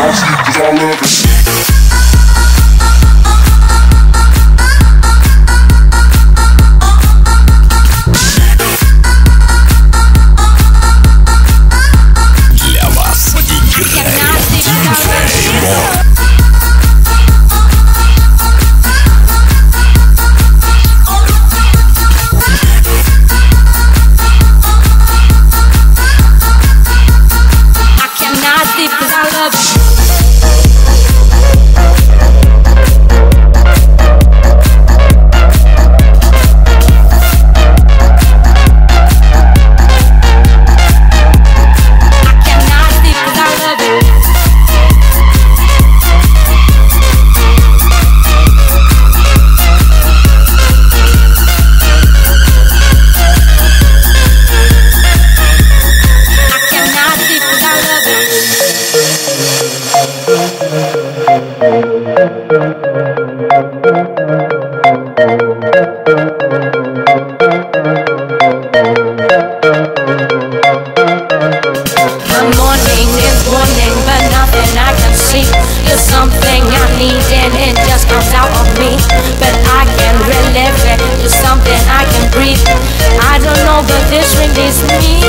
I love it. This me.